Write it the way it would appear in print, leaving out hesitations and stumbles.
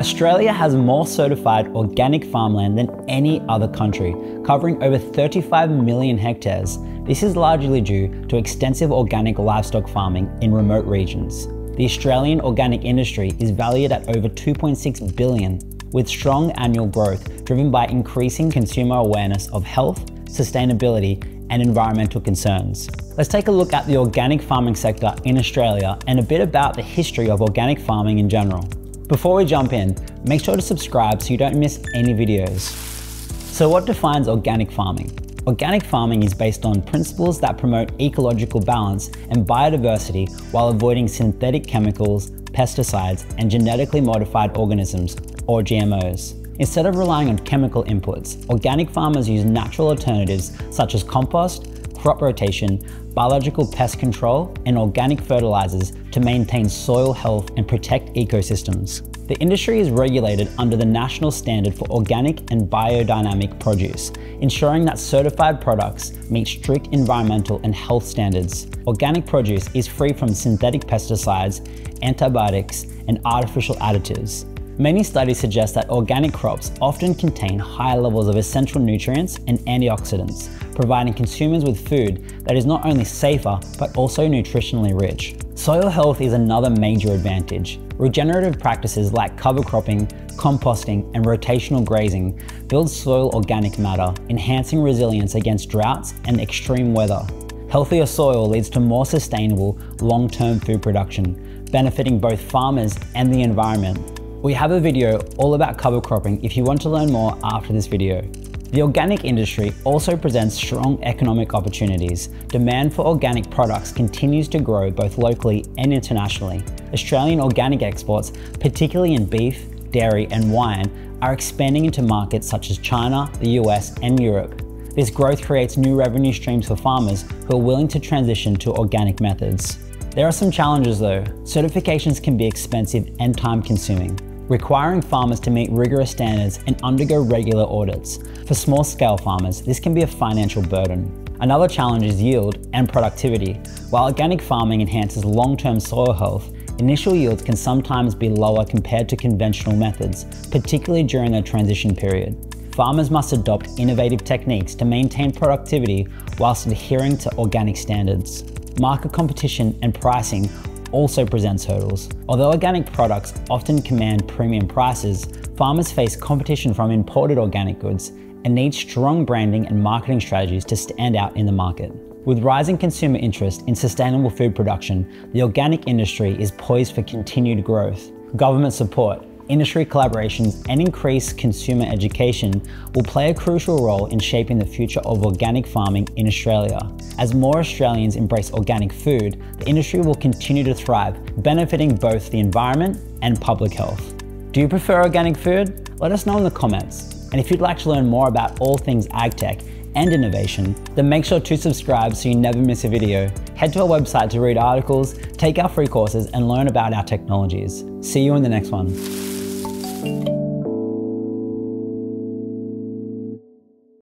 Australia has more certified organic farmland than any other country, covering over 35 million hectares. This is largely due to extensive organic livestock farming in remote regions. The Australian organic industry is valued at over $2.6 billion, with strong annual growth driven by increasing consumer awareness of health, sustainability, and environmental concerns. Let's take a look at the organic farming sector in Australia and a bit about the history of organic farming in general. Before we jump in, make sure to subscribe so you don't miss any videos. So what defines organic farming? Organic farming is based on principles that promote ecological balance and biodiversity while avoiding synthetic chemicals, pesticides, and genetically modified organisms, or GMOs. Instead of relying on chemical inputs, organic farmers use natural alternatives such as compost, crop rotation, biological pest control, and organic fertilizers to maintain soil health and protect ecosystems. The industry is regulated under the National Standard for Organic and Biodynamic Produce, ensuring that certified products meet strict environmental and health standards. Organic produce is free from synthetic pesticides, antibiotics, and artificial additives. Many studies suggest that organic crops often contain high levels of essential nutrients and antioxidants, providing consumers with food that is not only safer, but also nutritionally rich. Soil health is another major advantage. Regenerative practices like cover cropping, composting, and rotational grazing build soil organic matter, enhancing resilience against droughts and extreme weather. Healthier soil leads to more sustainable, long-term food production, benefiting both farmers and the environment. We have a video all about cover cropping if you want to learn more after this video. The organic industry also presents strong economic opportunities. Demand for organic products continues to grow both locally and internationally. Australian organic exports, particularly in beef, dairy, and wine, are expanding into markets such as China, the US, and Europe. This growth creates new revenue streams for farmers who are willing to transition to organic methods. There are some challenges though. Certifications can be expensive and time-consuming, requiring farmers to meet rigorous standards and undergo regular audits. For small-scale farmers, this can be a financial burden. Another challenge is yield and productivity. While organic farming enhances long-term soil health, initial yields can sometimes be lower compared to conventional methods, particularly during their transition period. Farmers must adopt innovative techniques to maintain productivity whilst adhering to organic standards. Market competition and pricing also presents hurdles. Although organic products often command premium prices, farmers face competition from imported organic goods and need strong branding and marketing strategies to stand out in the market. With rising consumer interest in sustainable food production, the organic industry is poised for continued growth. Government support, industry collaborations, and increased consumer education will play a crucial role in shaping the future of organic farming in Australia. As more Australians embrace organic food, the industry will continue to thrive, benefiting both the environment and public health. Do you prefer organic food? Let us know in the comments. And if you'd like to learn more about all things agtech and innovation, then make sure to subscribe so you never miss a video. Head to our website to read articles, take our free courses, and learn about our technologies. See you in the next one.